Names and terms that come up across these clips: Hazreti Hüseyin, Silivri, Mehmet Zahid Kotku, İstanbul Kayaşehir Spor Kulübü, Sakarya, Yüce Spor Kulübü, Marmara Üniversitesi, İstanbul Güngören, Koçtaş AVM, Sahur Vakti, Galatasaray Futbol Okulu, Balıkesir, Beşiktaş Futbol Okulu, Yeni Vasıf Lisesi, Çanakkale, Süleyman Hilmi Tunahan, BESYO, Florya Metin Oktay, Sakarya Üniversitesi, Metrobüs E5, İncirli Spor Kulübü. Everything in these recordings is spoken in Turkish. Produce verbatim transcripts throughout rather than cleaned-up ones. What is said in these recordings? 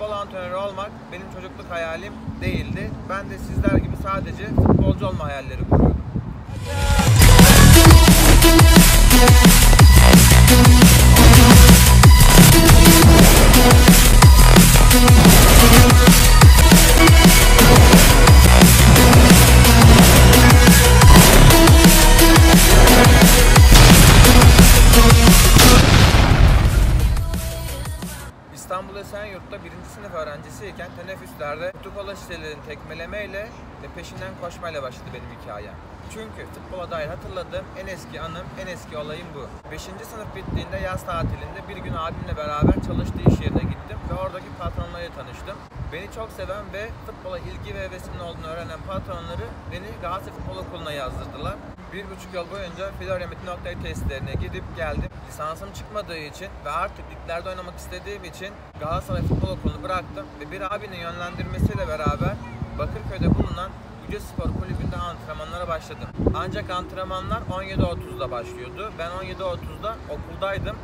futbol antrenörü olmak benim çocukluk hayalim değildi. Ben de sizler gibi sadece futbolcu olma hayalleri kuruyordum. İstanbul'da birinci sınıf öğrencisiyken teneffüslerde kutu kola şişelerini tekmelemeyle ve peşinden koşmayla başladı benim hikayem. Çünkü futbola dair hatırladığım en eski anım, en eski olayım bu. beşinci sınıf bittiğinde yaz tatilinde bir gün abimle beraber çalıştığı iş yerine gittim ve oradaki patronlarla tanıştım. Beni çok seven ve futbola ilgi ve hevesinin olduğunu öğrenen patronları beni Galatasaray Futbol Okulu'na yazdırdılar. Bir buçuk yıl boyunca Florya Metin Oktay tesislerine gidip geldim. Lisansım çıkmadığı için ve artık liglerde oynamak istediğim için Galatasaray Futbol Okulu'nu bıraktım ve bir abinin yönlendirmesiyle beraber Bakırköy'de bulunan Yüce Spor Kulübü'nde antrenmanlara başladım. Ancak antrenmanlar on yedi otuzda başlıyordu. Ben on yedi otuzda okuldaydım.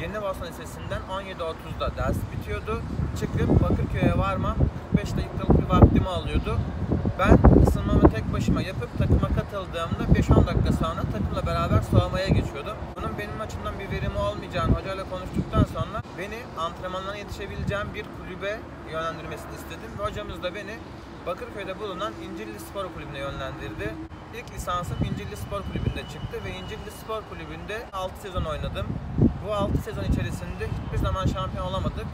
Yeni Vasıf Lisesi'nden on yedi otuzda ders bitiyordu. Çıkıp Bakırköy'e varmam kırk beş dakikalık bir vaktimi alıyordu. Ben ısınmamı tek başıma yapıp takıma katıldığımda beş on dakika sonra takımla beraber soğumaya geçiyordum. Bunun benim açımdan bir verimi olmayacağını hocayla konuştuktan sonra beni antrenmanlara yetişebileceğim bir kulübe yönlendirmesini istedim. Ve hocamız da beni Bakırköy'de bulunan İncirli Spor Kulübü'ne yönlendirdi. İlk lisansım İncirli Spor Kulübü'nde çıktı ve İncirli Spor Kulübü'nde altı sezon oynadım. Bu altı sezon içerisinde hiçbir zaman şampiyon olamadık.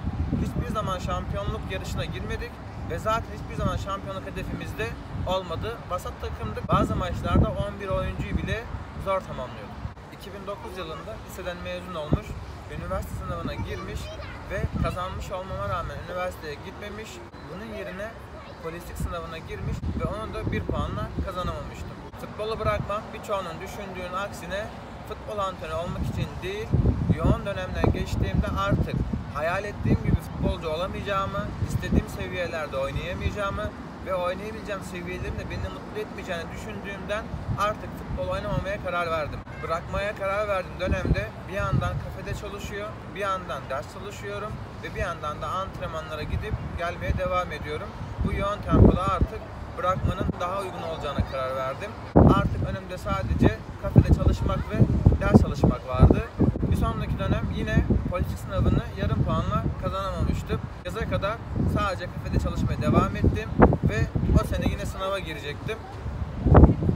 Hiçbir zaman şampiyonluk yarışına girmedik ve zaten hiçbir zaman şampiyonluk hedefimiz de olmadı. Basat takımdık. Bazı maçlarda on bir oyuncuyu bile zor tamamlıyorduk. iki bin dokuz yılında liseden mezun olmuş, üniversite sınavına girmiş ve kazanmış olmama rağmen üniversiteye gitmemiş. Bunun yerine polislik sınavına girmiş ve onu da bir puanla kazanamamıştım. Futbolu bırakmam birçoğunun düşündüğünün aksine futbol antrenörü olmak için değil, yoğun dönemden geçtiğimde artık hayal ettiğim gibi futbolcu olamayacağımı, istediğim seviyelerde oynayamayacağımı ve oynayabileceğim seviyelerin de beni mutlu etmeyeceğini düşündüğümden artık futbol oynamamaya karar verdim. Bırakmaya karar verdiğim dönemde bir yandan kafede çalışıyor, bir yandan ders çalışıyorum ve bir yandan da antrenmanlara gidip gelmeye devam ediyorum. Bu yoğun tempoda artık bırakmanın daha uygun olacağına karar verdim. Artık önümde sadece kafede çalışmak ve ders çalışmak vardı. Bir sonraki dönem yine polislik sınavını yarım puanla kazanamamıştım. Yaza kadar sadece kafede çalışmaya devam ettim ve o sene yine sınava girecektim.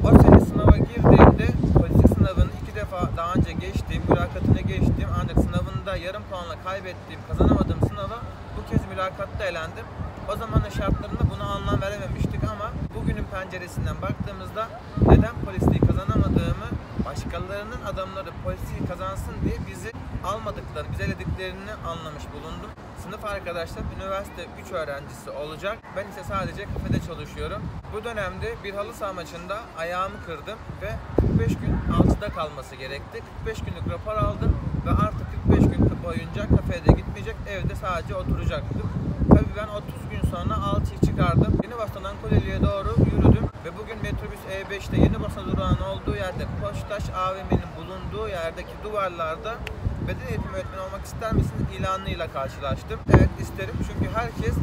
O sene sınava girdiğimde polislik sınavını iki defa daha önce geçtiğim, mülakatına geçtim. Ancak sınavında yarım puanla kaybettiğim, kazanamadığım sınava bu kez mülakatta elendim. O zamanın şartlarında buna anlam verememiştik ama bugünün penceresinden baktığımızda neden polisliği kazanamadığımı, başkalarının adamları polisliği kazansın diye bizi almadıklarını, bize elediklerini anlamış bulundum. Sınıf arkadaşlar üniversite üç öğrencisi olacak. Ben ise sadece kafede çalışıyorum. Bu dönemde bir halı saha maçında ayağımı kırdım ve kırk beş gün alçıda kalması gerekti. kırk beş günlük rapor aldım ve artık kırk beş gün boyunca kafede gitmeyecek, evde sadece oturacaktım. Tabii ben otuz gün sonra alçıyı çıkardım. Yeni Vasıf'tan Koleli'ye doğru yürüdüm ve bugün Metrobüs E beş'te Yeni Vasıf durağının olduğu yerde, Koçtaş A V M'nin bulunduğu yerdeki duvarlarda beden eğitimi öğretmeni olmak ister misin ilanıyla karşılaştım. Evet, isterim, çünkü herkes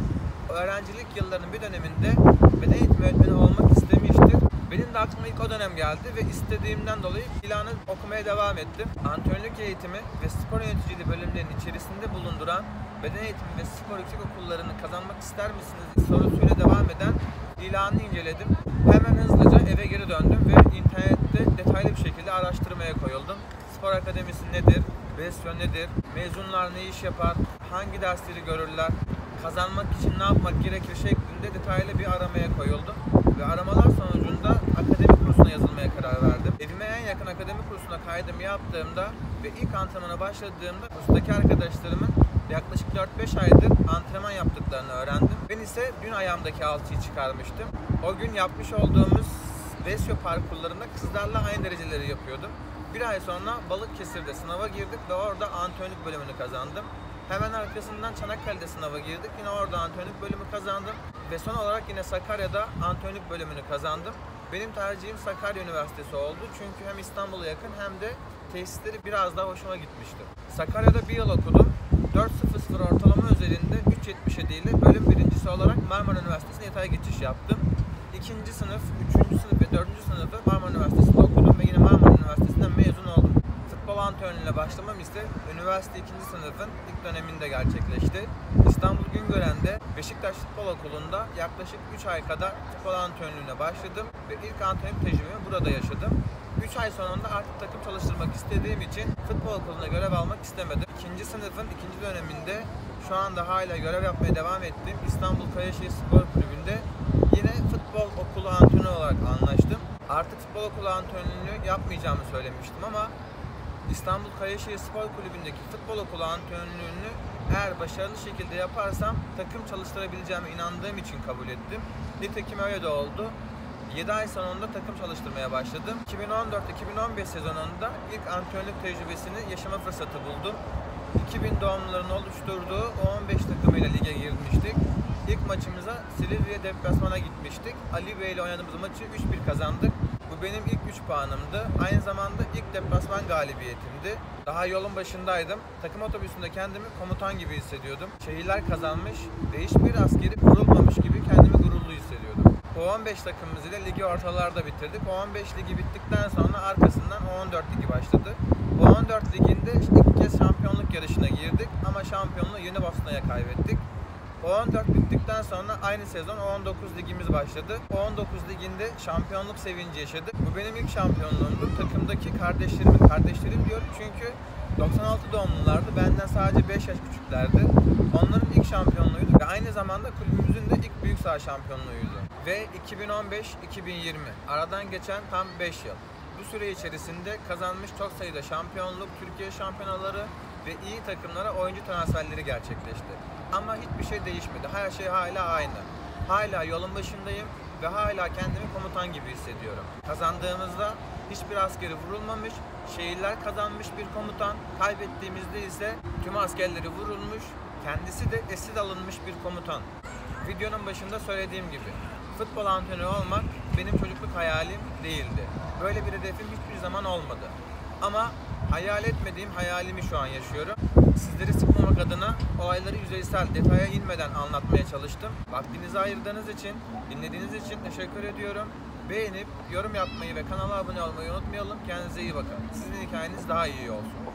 öğrencilik yıllarının bir döneminde beden eğitimi öğretmeni olmak istemiştir. Benim de aklıma ilk o dönem geldi ve istediğimden dolayı ilanı okumaya devam ettim. Antrenörlük eğitimi ve spor yöneticiliği bölümlerinin içerisinde bulunduran beden eğitimi ve spor yüksek okullarını kazanmak ister misiniz sorusuyla devam eden ilanı inceledim. Hemen hızlıca eve geri döndüm ve internette detaylı bir şekilde araştırmaya koyuldum. Spor akademisi nedir? BESYO nedir? Mezunlar ne iş yapar? Hangi dersleri görürler? Kazanmak için ne yapmak gerekir şeklinde detaylı bir aramaya koyuldum. Ve aramalar sonucunda akademi kursuna yazılmaya karar verdim. Evime en yakın akademi kursuna kaydımı yaptığımda ve ilk antrenmana başladığımda kurstaki arkadaşlarımın yaklaşık dört beş aydır antrenman yaptıklarını öğrendim. Ben ise dün ayağımdaki alçıyı çıkarmıştım. O gün yapmış olduğumuz BESYO parkurlarında kızlarla aynı dereceleri yapıyordum. Bir ay sonra Balıkesir'de sınava girdik ve orada antrenörlük bölümünü kazandım. Hemen arkasından Çanakkale'de sınava girdik. Yine orada antrenörlük bölümü kazandım. Ve son olarak yine Sakarya'da antrenörlük bölümünü kazandım. Benim tercihim Sakarya Üniversitesi oldu. Çünkü hem İstanbul'a yakın hem de tesisleri biraz daha hoşuma gitmişti. Sakarya'da bir yıl okudum. dört sıfır ortalama üzerinde üç yetmiş yedi ile Marmara Üniversitesi'ne yatay geçiş yaptım. İkinci sınıf, üçüncü sınıf ve dördüncü sınıfı Marmara Üniversitesi'nde okudum ve yine Marmara Üniversitesi'nden mezun oldum. Futbol antrenörlüğüne başlamam ise üniversite ikinci sınıfın ilk döneminde gerçekleşti. İstanbul Güngören'de Beşiktaş Futbol Okulu'nda yaklaşık üç ay kadar futbol antrenörlüğüne başladım ve ilk antrenörlük tecrübemi burada yaşadım. üç ay sonunda artık takım çalıştırmak istediğim için futbol okuluna görev almak istemedim. İkinci sınıfın ikinci döneminde şu anda hala görev yapmaya devam ettiğim İstanbul Kayaşehir Spor Kulübü'nde yine futbol okulu antrenörü olarak anlaştım. Artık futbol okulu antrenörlüğünü yapmayacağımı söylemiştim ama İstanbul Kayaşehir Spor Kulübü'ndeki futbol okulu antrenörlüğünü eğer başarılı şekilde yaparsam takım çalıştırabileceğime inandığım için kabul ettim. Nitekim öyle de oldu. yedi ay sonunda takım çalıştırmaya başladım. iki bin on dört iki bin on beş sezonunda ilk antrenörlük tecrübesini yaşama fırsatı buldum. iki bin doğumluların oluşturduğu on beş takımıyla lige girmiştik. İlk maçımıza Silivri'ye deplasmana gitmiştik. Ali Bey ile oynadığımız maçı üç bir kazandık. Bu benim ilk üç puanımdı. Aynı zamanda ilk deplasman galibiyetimdi. Daha yolun başındaydım. Takım otobüsünde kendimi komutan gibi hissediyordum. Şehirler kazanmış, hiçbir askeri vurulmamış gibi kendimi gururlu hissediyordum. U on beş takımımız ile ligi ortalarda bitirdik. U on beş ligi bittikten sonra arkasından U on dört ligi başladı. U on dört liginde ilk kez şampiyonluk yarışına girdik ama şampiyonluğu Yeni Vasıf'a kaybettik. U on dört bittikten sonra aynı sezon U on dokuz ligimiz başladı. U on dokuz liginde şampiyonluk sevinci yaşadık. Bu benim ilk şampiyonluğumdu. Takımdaki kardeşlerim, kardeşlerim diyorum çünkü doksan altı doğumlulardı. Benden sadece beş yaş küçüklerdi. Onların ilk şampiyonluğuydu ve aynı zamanda kulübümüzün de ilk büyük saha şampiyonluğuydu. Ve iki bin on beş iki bin yirmi aradan geçen tam beş yıl. Bu süre içerisinde kazanmış çok sayıda şampiyonluk, Türkiye şampiyonaları ve iyi takımlara oyuncu transferleri gerçekleşti. Ama hiçbir şey değişmedi. Her şey hala aynı. Hala yolun başındayım ve hala kendimi komutan gibi hissediyorum. Kazandığımızda hiçbir askeri vurulmamış, şehirler kazanmış bir komutan. Kaybettiğimizde ise tüm askerleri vurulmuş, kendisi de esir alınmış bir komutan. Videonun başında söylediğim gibi futbol antrenörü olmak benim çocukluk hayalim değildi. Böyle bir hedefim hiçbir zaman olmadı. Ama hayal etmediğim hayalimi şu an yaşıyorum. Sizleri sıkmamak adına olayları yüzeysel, detaya inmeden anlatmaya çalıştım. Vaktinizi ayırdığınız için, dinlediğiniz için teşekkür ediyorum. Beğenip, yorum yapmayı ve kanala abone olmayı unutmayalım. Kendinize iyi bakın. Sizin hikayeniz daha iyi olsun.